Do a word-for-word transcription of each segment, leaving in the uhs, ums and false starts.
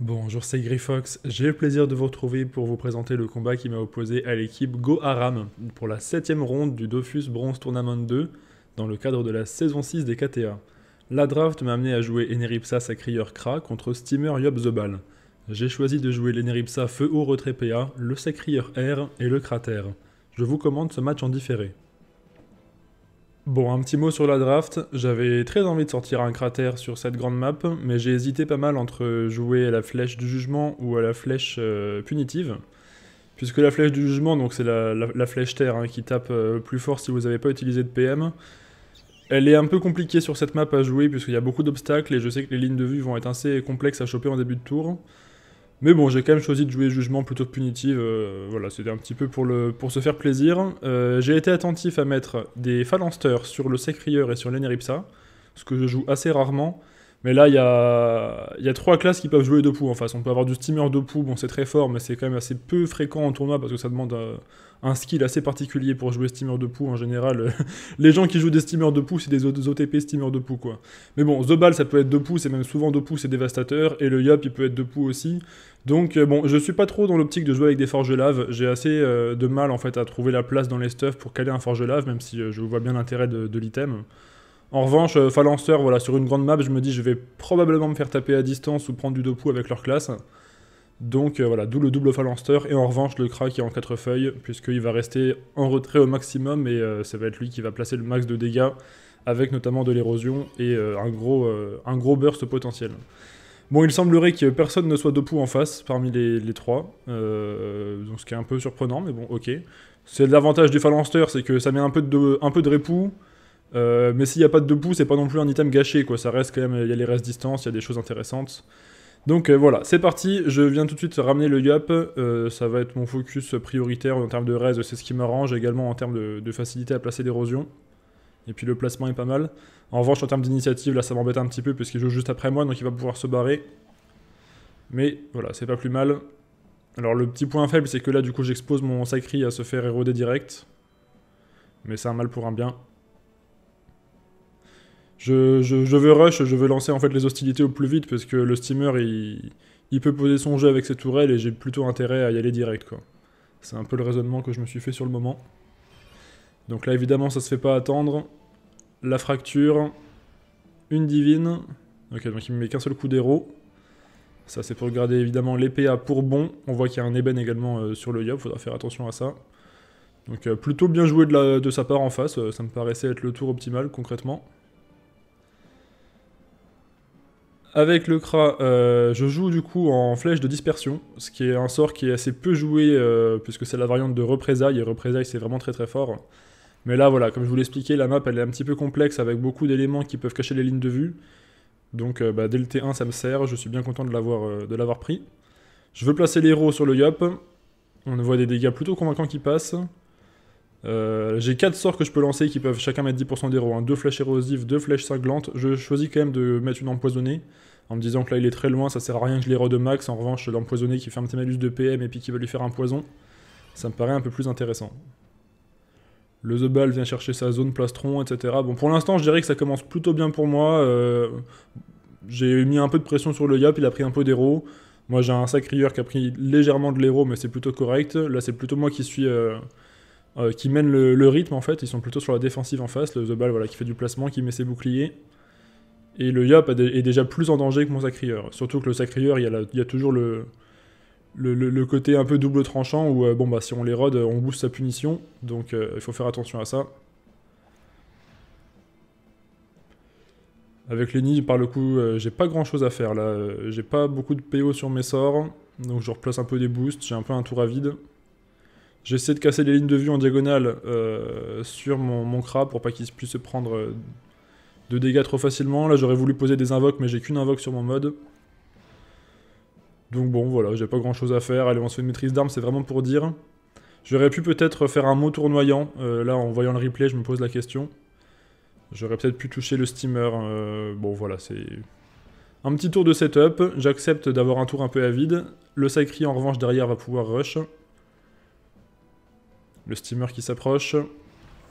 Bonjour, c'est Gryfox. J'ai le plaisir de vous retrouver pour vous présenter le combat qui m'a opposé à l'équipe Go Aram pour la septième ronde du Dofus Bronze Tournament deux dans le cadre de la saison six des K T A. La draft m'a amené à jouer Eniripsa Sacrieur Cra contre Steamer Yob Zobal. J'ai choisi de jouer l'Eniripsa Feu Haut Retrait P A, le Sacrieur R et le Cratère. Je vous commande ce match en différé. Bon, un petit mot sur la draft, j'avais très envie de sortir un cratère sur cette grande map, mais j'ai hésité pas mal entre jouer à la flèche du jugement ou à la flèche euh, punitive, puisque la flèche du jugement, donc c'est la, la, la flèche terre hein, qui tape euh, plus fort si vous n'avez pas utilisé de P M, elle est un peu compliquée sur cette map à jouer, puisqu'il y a beaucoup d'obstacles, et je sais que les lignes de vue vont être assez complexes à choper en début de tour, mais bon, j'ai quand même choisi de jouer jugement plutôt que punitive, euh, voilà, c'était un petit peu pour, le, pour se faire plaisir. Euh, j'ai été attentif à mettre des Phalansters sur le Sacrieur et sur l'Eniripsa, ce que je joue assez rarement, mais là, il y a, y a trois classes qui peuvent jouer deux poux en face. On peut avoir du Steamer deux poux, bon, c'est très fort, mais c'est quand même assez peu fréquent en tournoi, parce que ça demande euh, un skill assez particulier pour jouer Steamer deux poux, en général. Euh, les gens qui jouent des Steamer deux poux, c'est des O T P Steamer deux poux, quoi. Mais bon, Zobal, ça peut être deux poux, c'est même souvent deux poux, c'est dévastateur, et le Yop, il peut être deux poux aussi. Donc, euh, bon, je suis pas trop dans l'optique de jouer avec des forges lave, j'ai assez euh, de mal, en fait, à trouver la place dans les stuffs pour caler un forge lave, même si euh, je vois bien l'intérêt de, de l'item. En revanche, euh, Phalanster, voilà, sur une grande map, je me dis je vais probablement me faire taper à distance ou prendre du dopou avec leur classe. Donc euh, voilà, d'où le double Phalanster. Et en revanche, le Kra qui est en quatre feuilles, puisqu'il va rester en retrait au maximum. Et euh, ça va être lui qui va placer le max de dégâts, avec notamment de l'érosion et euh, un, gros, euh, un gros burst potentiel. Bon, il semblerait que personne ne soit dopou en face parmi les, les trois. Euh, donc ce qui est un peu surprenant, mais bon, ok. C'est l'avantage du Phalanster, c'est que ça met un peu de, un peu de répou. Euh, mais s'il n'y a pas de deux poux, c'est pas non plus un item gâché, quoi. Ça reste quand même, il y a les restes distance, il y a des choses intéressantes. Donc euh, voilà, c'est parti, je viens tout de suite ramener le Yop, euh, ça va être mon focus prioritaire en termes de res, c'est ce qui m'arrange, également en termes de, de facilité à placer d'érosion. Et puis le placement est pas mal. En revanche, en termes d'initiative, là ça m'embête un petit peu, parce qu'il joue juste après moi, donc il va pouvoir se barrer. Mais voilà, c'est pas plus mal. Alors le petit point faible, c'est que là du coup j'expose mon Sacri à se faire éroder direct. Mais c'est un mal pour un bien. Je, je, je veux rush, je veux lancer en fait les hostilités au plus vite, parce que le Steamer il, il peut poser son jeu avec ses tourelles et j'ai plutôt intérêt à y aller direct, quoi. C'est un peu le raisonnement que je me suis fait sur le moment. Donc là évidemment ça se fait pas attendre. La fracture, une divine. Ok, donc il me met qu'un seul coup d'héros. Ça c'est pour garder évidemment les P A pour bon. On voit qu'il y a un ébène également euh, sur le Yob, faudra faire attention à ça. Donc euh, plutôt bien joué de, la, de sa part en face, euh, ça me paraissait être le tour optimal concrètement. Avec le Cra, euh, je joue du coup en flèche de dispersion, ce qui est un sort qui est assez peu joué, euh, puisque c'est la variante de représailles, et représailles c'est vraiment très très fort. Mais là voilà, comme je vous l'expliquais, la map elle est un petit peu complexe, avec beaucoup d'éléments qui peuvent cacher les lignes de vue. Donc euh, bah, dès le T un ça me sert, je suis bien content de l'avoir euh, de l'avoir pris. Je veux placer les héros sur le Yop, on voit des dégâts plutôt convaincants qui passent. Euh, j'ai quatre sorts que je peux lancer qui peuvent chacun mettre dix pour cent d'héros, hein. deux flèches érosives, deux flèches cinglantes. Je choisis quand même de mettre une empoisonnée, en me disant que là il est très loin, ça sert à rien que je l'érode max. En revanche, l'empoisonnée qui fait un petit malus de P M et puis qui va lui faire un poison, ça me paraît un peu plus intéressant. Le Zobal vient chercher sa zone plastron, et cetera. Bon, pour l'instant je dirais que ça commence plutôt bien pour moi. Euh, j'ai mis un peu de pression sur le Yop, il a pris un peu d'héros. Moi j'ai un Sacrieur qui a pris légèrement de l'héros, mais c'est plutôt correct. Là c'est plutôt moi qui suis... Euh, Euh, qui mènent le, le rythme en fait, ils sont plutôt sur la défensive en face, le Zobal voilà, qui fait du placement, qui met ses boucliers. Et le Yop est déjà plus en danger que mon Sacrieur. Surtout que le Sacrieur, il y a, la, il y a toujours le, le, le côté un peu double tranchant où euh, bon, bah, si on l'érode, on booste sa punition, donc euh, il faut faire attention à ça. Avec l'Eni, par le coup, euh, j'ai pas grand chose à faire là, euh, j'ai pas beaucoup de P O sur mes sorts, donc je replace un peu des boosts, j'ai un peu un tour à vide. J'essaie de casser les lignes de vue en diagonale euh, sur mon, mon Cra pour pas qu'il puisse se prendre euh, de dégâts trop facilement. Là j'aurais voulu poser des invoques mais j'ai qu'une invoque sur mon mode. Donc bon voilà, j'ai pas grand chose à faire. Allez, on se fait une maîtrise d'armes, c'est vraiment pour dire. J'aurais pu peut-être faire un mot tournoyant. Euh, là en voyant le replay je me pose la question. J'aurais peut-être pu toucher le Steamer. Euh, bon voilà, c'est... Un petit tour de setup. J'accepte d'avoir un tour un peu à vide. Le Sacri en revanche derrière va pouvoir rush. Le Steamer qui s'approche.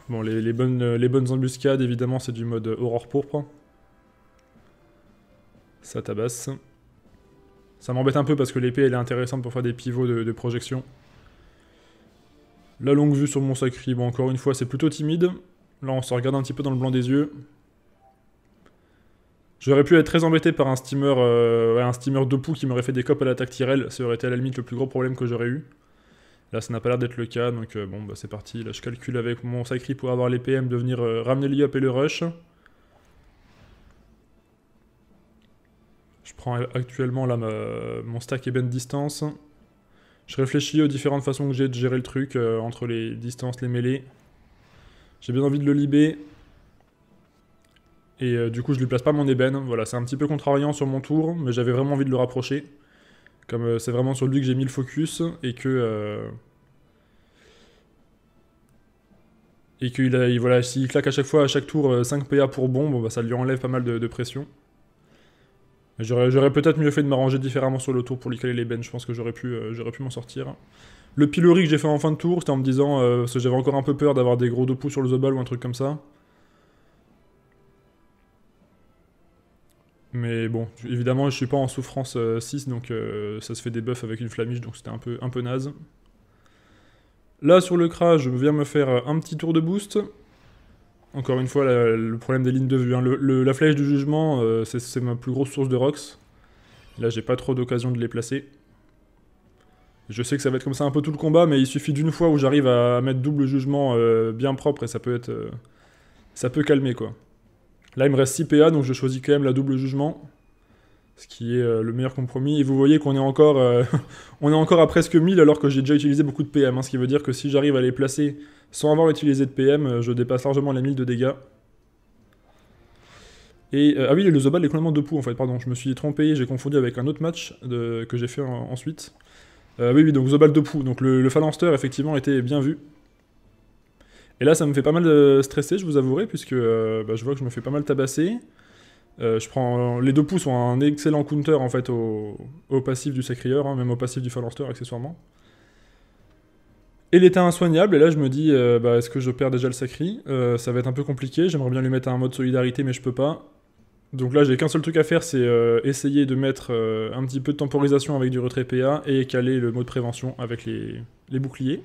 Bon, les, les, bonnes, les bonnes embuscades, évidemment, c'est du mode Aurore Pourpre. Ça tabasse. Ça m'embête un peu parce que l'épée elle est intéressante pour faire des pivots de, de projection. La longue vue sur mon Sacrieur, bon encore une fois c'est plutôt timide. Là on se regarde un petit peu dans le blanc des yeux. J'aurais pu être très embêté par un steamer, euh, ouais, un steamer de poux qui m'aurait fait des copes à l'attaque Tyrell. Ça aurait été à la limite le plus gros problème que j'aurais eu. Là ça n'a pas l'air d'être le cas, donc euh, bon bah c'est parti. Là je calcule avec mon Sacrieur pour avoir les P M de venir euh, ramener le Yop et le rush. Je prends actuellement là ma, mon stack Eben distance. Je réfléchis aux différentes façons que j'ai de gérer le truc, euh, entre les distances, les mêlées. J'ai bien envie de le libérer. Et euh, du coup je lui place pas mon ébène, voilà c'est un petit peu contrariant sur mon tour, mais j'avais vraiment envie de le rapprocher. Comme euh, c'est vraiment sur lui que j'ai mis le focus, et que... Euh... Et que il a, il, voilà, s'il claque à chaque fois, à chaque tour, euh, cinq P A pour bombe, bon, bah, ça lui enlève pas mal de, de pression. J'aurais peut-être mieux fait de m'arranger différemment sur le tour pour lui caler l'ébène, je pense que j'aurais pu, euh, j'aurais pu m'en sortir. Le pilori que j'ai fait en fin de tour, c'était en me disant, euh, parce que j'avais encore un peu peur d'avoir des gros deux pouces sur le Zobal ou un truc comme ça. Mais bon, évidemment je suis pas en souffrance euh, six, donc euh, ça se fait des buffs avec une flamiche, donc c'était un peu, un peu naze. Là sur le Cra, je viens me faire un petit tour de boost. Encore une fois, la, le problème des lignes de vue, hein. le, le, la flèche du jugement, euh, c'est ma plus grosse source de rocks. Là j'ai pas trop d'occasion de les placer. Je sais que ça va être comme ça un peu tout le combat, mais il suffit d'une fois où j'arrive à mettre double jugement euh, bien propre, et ça peut être... Euh, ça peut calmer quoi. Là, il me reste six P A, donc je choisis quand même la double jugement, ce qui est euh, le meilleur compromis. Et vous voyez qu'on est encore euh, on est encore à presque mille alors que j'ai déjà utilisé beaucoup de P M, hein, ce qui veut dire que si j'arrive à les placer sans avoir utilisé de P M, je dépasse largement les mille de dégâts. Et, euh, ah oui, le Zobal est complètement de poux en fait, pardon, je me suis trompé, j'ai confondu avec un autre match de, que j'ai fait en, ensuite. Euh, oui, oui, donc Zobal de poux, donc le, le Phalanster effectivement était bien vu. Et là, ça me fait pas mal stresser, je vous avouerai, puisque euh, bah, je vois que je me fais pas mal tabasser. Euh, je prends, euh, les deux pouces sont un excellent counter en fait au, au passif du Sacrieur, hein, même au passif du Phalanster accessoirement. Et l'état insoignable, et là je me dis, euh, bah, est-ce que je perds déjà le Sacrieur? euh, Ça va être un peu compliqué, j'aimerais bien lui mettre un mode solidarité, mais je peux pas. Donc là, j'ai qu'un seul truc à faire, c'est euh, essayer de mettre euh, un petit peu de temporisation avec du retrait P A et caler le mode prévention avec les, les boucliers.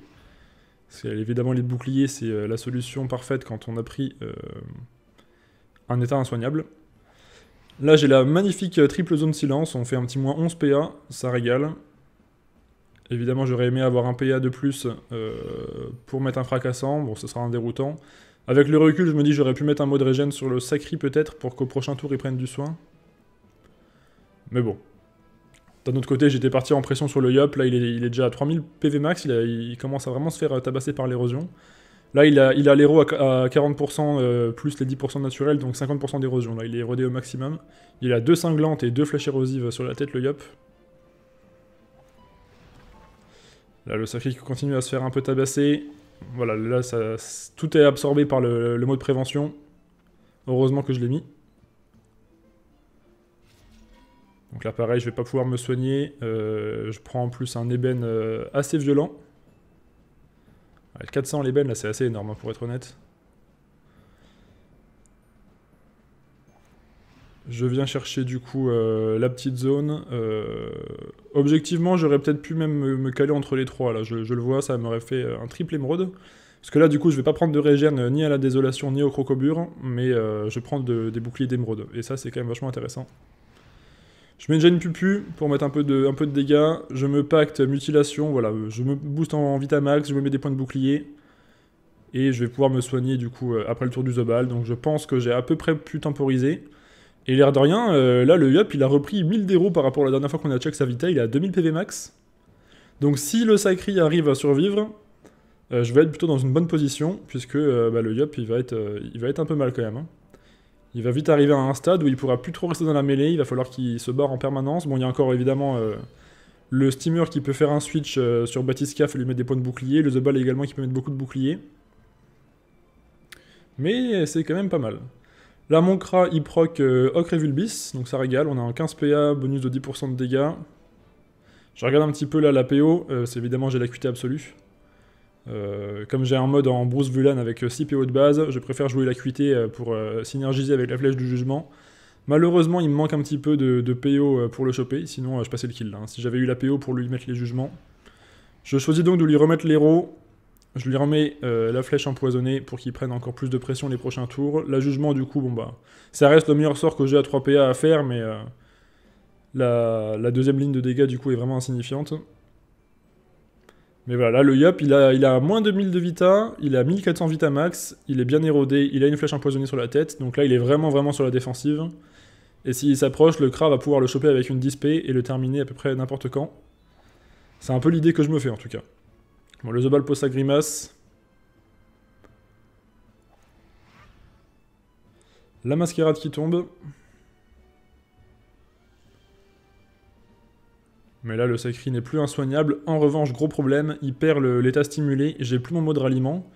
Parce que, évidemment, les boucliers, c'est euh, la solution parfaite quand on a pris euh, un état insoignable. Là, j'ai la magnifique euh, triple zone silence. On fait un petit moins onze P A. Ça régale. Évidemment, j'aurais aimé avoir un P A de plus euh, pour mettre un fracassant. Bon, ce sera un déroutant. Avec le recul, je me dis j'aurais pu mettre un mode régène sur le Sacrieur peut-être pour qu'au prochain tour, il prenne du soin. Mais bon. D'un autre côté, j'étais parti en pression sur le Yop, là il est, il est déjà à trois mille P V max, il, a, il commence à vraiment se faire tabasser par l'érosion. Là il a, il a l'éro à, à quarante pour cent euh, plus les dix pour cent naturels, donc cinquante pour cent d'érosion, là il est érodé au maximum. Il a deux cinglantes et deux flèches érosives sur la tête, le Yop. Là le Sacrieur continue à se faire un peu tabasser. Voilà, là ça, tout est absorbé par le, le mot de prévention. Heureusement que je l'ai mis. Donc là pareil, je vais pas pouvoir me soigner, euh, je prends en plus un ébène euh, assez violent. Ouais, quatre cents l'ébène là c'est assez énorme hein, pour être honnête. Je viens chercher du coup euh, la petite zone. Euh, objectivement j'aurais peut-être pu même me, me caler entre les trois là, je, je le vois, ça m'aurait fait un triple émeraude. Parce que là du coup je vais pas prendre de régène ni à la désolation ni au crocobure, mais euh, je prends de, des boucliers d'émeraude, et ça c'est quand même vachement intéressant. Je mets déjà une pupu pour mettre un peu de, un peu de dégâts, je me pacte mutilation, voilà, je me booste en vitamax, je me mets des points de bouclier, et je vais pouvoir me soigner du coup après le tour du Zobal, donc je pense que j'ai à peu près pu temporiser. Et l'air de rien, euh, là le Yop il a repris mille d'héros par rapport à la dernière fois qu'on a check sa vita, il est à deux mille P V max. Donc si le Sacrieur arrive à survivre, euh, je vais être plutôt dans une bonne position, puisque euh, bah, le Yop il va être, euh, il va être un peu mal quand même, hein. Il va vite arriver à un stade où il pourra plus trop rester dans la mêlée, il va falloir qu'il se barre en permanence. Bon, il y a encore évidemment euh, le Steamer qui peut faire un switch euh, sur Batiscaf et lui mettre des points de bouclier, le Zobal également qui peut mettre beaucoup de boucliers. Mais c'est quand même pas mal. Là, mon Cra, il proc euh, Ocre et Vulbis, donc ça régale, on a un quinze P A, bonus de dix pour cent de dégâts. Je regarde un petit peu là la P O, euh, c'est évidemment j'ai la Q T absolue. Euh, comme j'ai un mode en Bruce Vulan avec six P O de base, je préfère jouer l'acuité pour euh, synergiser avec la flèche du jugement. Malheureusement, il me manque un petit peu de, de P O pour le choper, sinon je passais le kill. Hein. Si j'avais eu la P O pour lui mettre les jugements. Je choisis donc de lui remettre l'héros. Je lui remets euh, la flèche empoisonnée pour qu'il prenne encore plus de pression les prochains tours. La jugement, du coup, bon bah, ça reste le meilleur sort que j'ai à trois P A à faire, mais euh, la, la deuxième ligne de dégâts, du coup, est vraiment insignifiante. Mais voilà, là, le Yop, il a, il a moins de mille de vita, il a mille quatre cents vita max, il est bien érodé, il a une flèche empoisonnée sur la tête, donc là, il est vraiment, vraiment sur la défensive. Et s'il s'approche, le Cra va pouvoir le choper avec une dix P et le terminer à peu près n'importe quand. C'est un peu l'idée que je me fais, en tout cas. Bon, le Zobal pose sa grimace. La mascarade qui tombe. Mais là, le Sacrieur n'est plus insoignable. En revanche, gros problème, il perd l'état stimulé. J'ai plus mon mot de ralliement.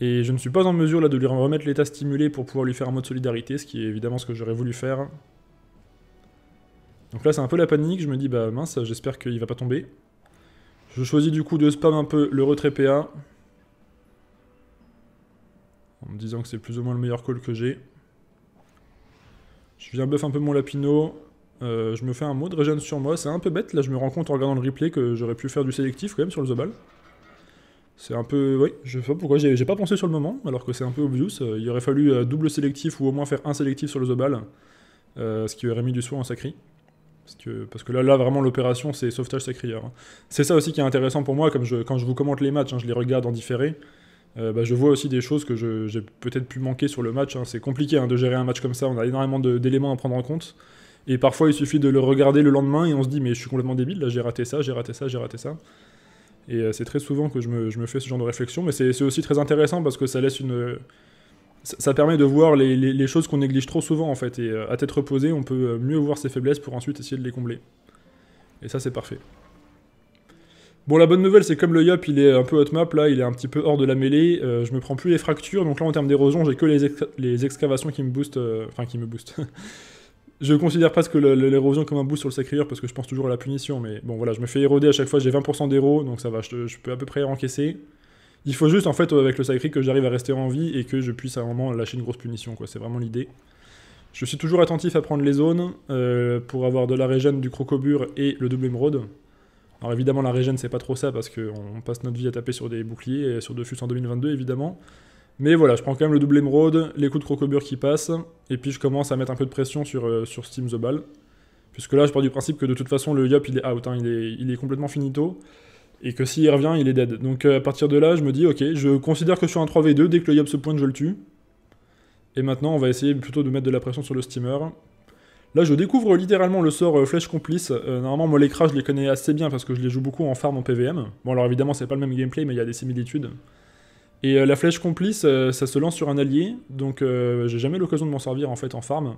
Et je ne suis pas en mesure là de lui remettre l'état stimulé pour pouvoir lui faire un mot de solidarité, ce qui est évidemment ce que j'aurais voulu faire. Donc là, c'est un peu la panique. Je me dis, bah mince, j'espère qu'il va pas tomber. Je choisis du coup de spam un peu le retrait P A. En me disant que c'est plus ou moins le meilleur call que j'ai. Je viens buff un peu mon Lapino. Euh, je me fais un mot de régène sur moi. C'est un peu bête. Là, je me rends compte en regardant le replay que j'aurais pu faire du sélectif quand même sur le Zobal. C'est un peu... Oui, je sais pas pourquoi j'ai pas pensé sur le moment, alors que c'est un peu obvious. Il aurait fallu double sélectif ou au moins faire un sélectif sur le Zobal. Euh, ce qui aurait mis du soin en Sacri. Parce que, parce que là, là vraiment, l'opération, c'est sauvetage Sacrieur. C'est ça aussi qui est intéressant pour moi, comme je, quand je vous commente les matchs, hein, je les regarde en différé, euh, bah, je vois aussi des choses que j'ai peut-être pu manquer sur le match. Hein. C'est compliqué hein, de gérer un match comme ça, on a énormément d'éléments à prendre en compte. Et parfois, il suffit de le regarder le lendemain et on se dit « mais je suis complètement débile, là j'ai raté ça, j'ai raté ça, j'ai raté ça ». Et euh, c'est très souvent que je me, je me fais ce genre de réflexion, mais c'est aussi très intéressant parce que ça laisse une... Ça permet de voir les, les, les choses qu'on néglige trop souvent en fait, et euh, à tête reposée, on peut mieux voir ses faiblesses pour ensuite essayer de les combler. Et ça c'est parfait. Bon, la bonne nouvelle c'est comme le Yop, il est un peu hot map là, il est un petit peu hors de la mêlée, euh, je me prends plus les fractures, donc là en termes d'érosion, j'ai que les, ex les excavations qui me boostent, euh, enfin qui me boostent. Je considère presque l'érosion comme un boost sur le Sacrieur parce que je pense toujours à la punition, mais bon voilà, je me fais éroder à chaque fois, j'ai vingt pour cent d'héros, donc ça va, je, je peux à peu près encaisser. Il faut juste, en fait, avec le Sacrieur, que j'arrive à rester en vie et que je puisse à un moment lâcher une grosse punition, quoi. C'est vraiment l'idée. Je suis toujours attentif à prendre les zones euh, pour avoir de la régène, du crocobure et le double émeraude. Alors évidemment, la régène, c'est pas trop ça parce qu'on passe notre vie à taper sur des boucliers et sur Dofus en deux mille vingt-deux, évidemment. Mais voilà, je prends quand même le double émeraude, les coups de crocobure qui passent, et puis je commence à mettre un peu de pression sur, euh, sur Steam The Ball. Puisque là, je pars du principe que de toute façon, le Yop, il est out, hein, il, est, il est complètement finito. Et que s'il revient, il est dead. Donc euh, à partir de là, je me dis, ok, je considère que je suis un trois v deux, dès que le Yob se pointe, je le tue. Et maintenant, on va essayer plutôt de mettre de la pression sur le Steamer. Là, je découvre littéralement le sort euh, Flèche Complice. Euh, normalement, moi, les Kra, je les connais assez bien parce que je les joue beaucoup en farm en P V M. Bon, alors évidemment, c'est pas le même gameplay, mais il y a des similitudes. Et euh, la Flèche Complice, euh, ça se lance sur un allié, donc euh, j'ai jamais l'occasion de m'en servir en fait en farm.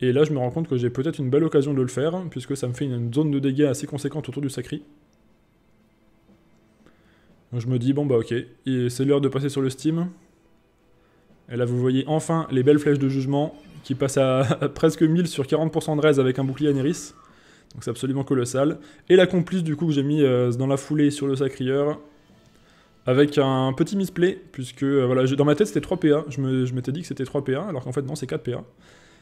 Et là, je me rends compte que j'ai peut-être une belle occasion de le faire, puisque ça me fait une, une zone de dégâts assez conséquente autour du Sacri. Donc je me dis, bon bah ok, c'est l'heure de passer sur le Steam. Et là vous voyez enfin les belles flèches de jugement qui passent à, à presque mille sur quarante pour cent de raise avec un bouclier Aniris. Donc c'est absolument colossal. Et la complice du coup que j'ai mis euh, dans la foulée sur le Sacrieur. Avec un petit misplay, puisque euh, voilà, je, dans ma tête c'était trois P A. Je m'étais je dit que c'était trois P A, alors qu'en fait non c'est quatre P A.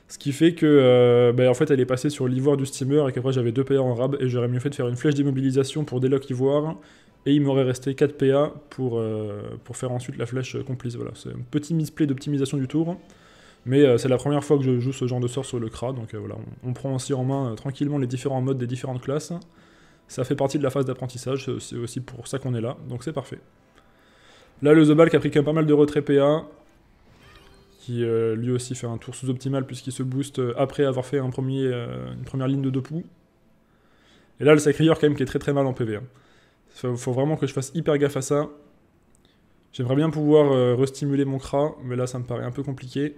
Ce qui fait que, euh, bah, en fait elle est passée sur l'ivoire du Steamer et qu'après j'avais deux P A en rab. Et j'aurais mieux fait de faire une flèche d'immobilisation pour délock ivoire. Et il m'aurait resté quatre P A pour, euh, pour faire ensuite la flèche complice. Voilà, c'est un petit misplay d'optimisation du tour. Mais euh, c'est la première fois que je joue ce genre de sort sur le Cra. Donc euh, voilà, on, on prend aussi en main euh, tranquillement les différents modes des différentes classes. Ça fait partie de la phase d'apprentissage, c'est aussi pour ça qu'on est là. Donc c'est parfait. Là, le Zobal qui a pris quand même pas mal de retrait P A. Qui euh, lui aussi fait un tour sous-optimal puisqu'il se booste après avoir fait un premier, euh, une première ligne de deux poux. Et là, le Sacrieur quand même qui est très très mal en P V. Hein. Faut vraiment que je fasse hyper gaffe à ça. J'aimerais bien pouvoir euh, restimuler mon Cra, mais là ça me paraît un peu compliqué.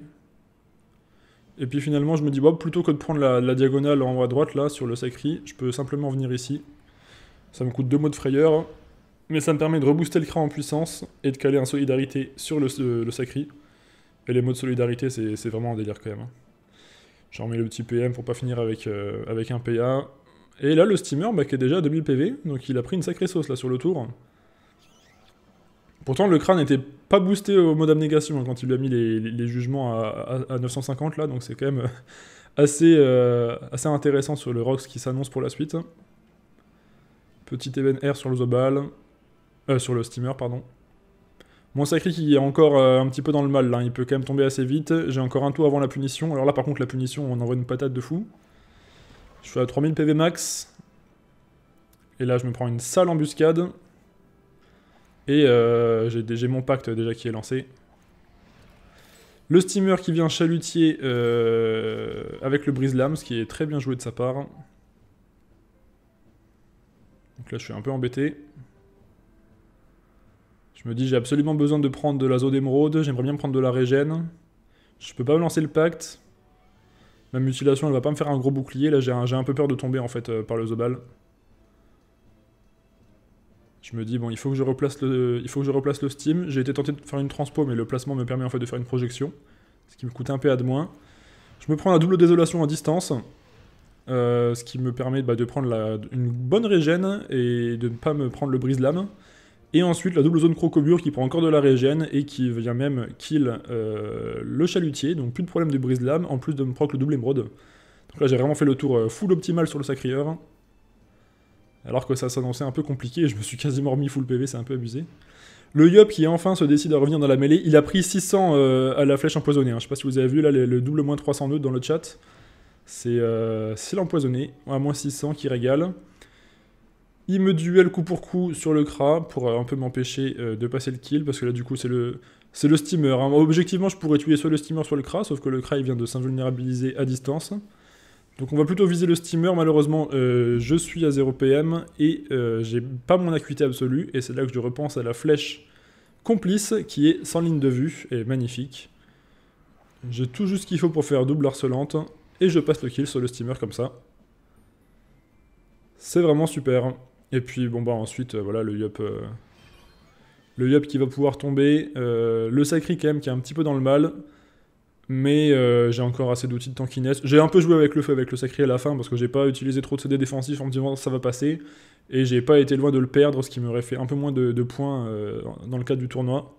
Et puis finalement je me dis, bah, plutôt que de prendre la, la diagonale en haut à droite là sur le Sacri, je peux simplement venir ici. Ça me coûte deux mots de frayeur, mais ça me permet de rebooster le Cra en puissance et de caler un solidarité sur le, euh, le Sacri. Et les mots de solidarité c'est vraiment un délire quand même. Hein. Je remets le petit P M pour pas finir avec, euh, avec un P A. Et là, le Steamer, bah, qui est déjà à deux mille P V, donc il a pris une sacrée sauce là sur le tour. Pourtant, le Cra n'était pas boosté au mode abnégation hein, quand il lui a mis les, les, les jugements à, à, à neuf cent cinquante, là, donc c'est quand même assez, euh, assez intéressant sur le Rox qui s'annonce pour la suite. Petit Even Air sur le Zobal, euh, sur le Steamer, pardon. Mon Sacri qui est encore euh, un petit peu dans le mal, là. Il peut quand même tomber assez vite. J'ai encore un tour avant la punition. Alors là, par contre, la punition, on envoie une patate de fou. Je suis à trois mille P V max. Et là, je me prends une sale embuscade. Et euh, j'ai mon pacte déjà qui est lancé. Le Steamer qui vient chalutier euh, avec le brise-lame, ce qui est très bien joué de sa part. Donc là, je suis un peu embêté. Je me dis, j'ai absolument besoin de prendre de la zone d'émeraude. J'aimerais bien prendre de la régène. Je peux pas me lancer le pacte. Ma mutilation, elle va pas me faire un gros bouclier. Là, j'ai un, un peu peur de tomber, en fait, euh, par le Zobal. Je me dis, bon, il faut que je replace le, il faut que je replace le Steam. J'ai été tenté de faire une transpo, mais le placement me permet en fait de faire une projection. Ce qui me coûte un P A de moins. Je me prends la double désolation à distance. Euh, ce qui me permet bah, de prendre la, une bonne régène et de ne pas me prendre le brise-lame. Et ensuite, la double zone crocobure qui prend encore de la régène et qui vient même kill euh, le chalutier. Donc plus de problème de brise-lame, en plus de me proc le double émeraude. Donc là, j'ai vraiment fait le tour euh, full optimal sur le Sacrieur. Alors que ça s'annonçait un peu compliqué et je me suis quasiment remis full P V, c'est un peu abusé. Le Yop qui enfin se décide à revenir dans la mêlée, il a pris six cents euh, à la flèche empoisonnée. Hein. Je sais pas si vous avez vu là le, le double moins trois cents nœuds dans le chat. C'est euh, l'empoisonné, à moins six cents qui régale. Il me duel coup pour coup sur le Cra pour euh, un peu m'empêcher euh, de passer le kill parce que là du coup c'est le, le Steamer. Hein. Objectivement je pourrais tuer soit le Steamer soit le Cra, sauf que le Cra il vient de s'invulnérabiliser à distance. Donc on va plutôt viser le Steamer, malheureusement euh, je suis à zéro P M et euh, j'ai pas mon acuité absolue et c'est là que je repense à la flèche complice qui est sans ligne de vue et magnifique. J'ai tout juste ce qu'il faut pour faire double harcelante et je passe le kill sur le Steamer comme ça. C'est vraiment super. Et puis bon bah ensuite euh, voilà le Yop euh, le Yop qui va pouvoir tomber, euh, le Sacri quand même qui est un petit peu dans le mal. Mais euh, j'ai encore assez d'outils de tankiness. J'ai un peu joué avec le feu, avec le Sacré à la fin, parce que j'ai pas utilisé trop de C D défensif en me disant ça va passer. Et j'ai pas été loin de le perdre, ce qui m'aurait fait un peu moins de, de points euh, dans le cadre du tournoi.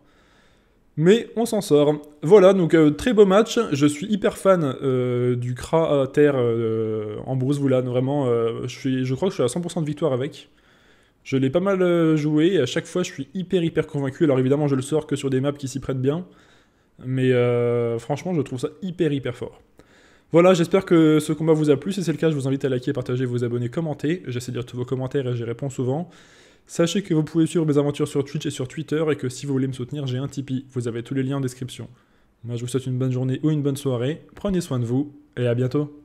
Mais on s'en sort. Voilà, donc euh, très beau match. Je suis hyper fan euh, du Cra à terre euh, en Bruce Vulan. Vraiment, euh, je, suis, je crois que je suis à cent pour cent de victoire avec. Je l'ai pas mal euh, joué, et à chaque fois je suis hyper hyper convaincu. Alors évidemment je le sors que sur des maps qui s'y prêtent bien. Mais euh, franchement, je trouve ça hyper hyper fort. Voilà, j'espère que ce combat vous a plu. Si c'est le cas, je vous invite à liker, partager, vous abonner, commenter. J'essaie de lire tous vos commentaires et j'y réponds souvent. Sachez que vous pouvez suivre mes aventures sur Twitch et sur Twitter et que si vous voulez me soutenir, j'ai un Tipeee. Vous avez tous les liens en description. Moi, je vous souhaite une bonne journée ou une bonne soirée. Prenez soin de vous et à bientôt.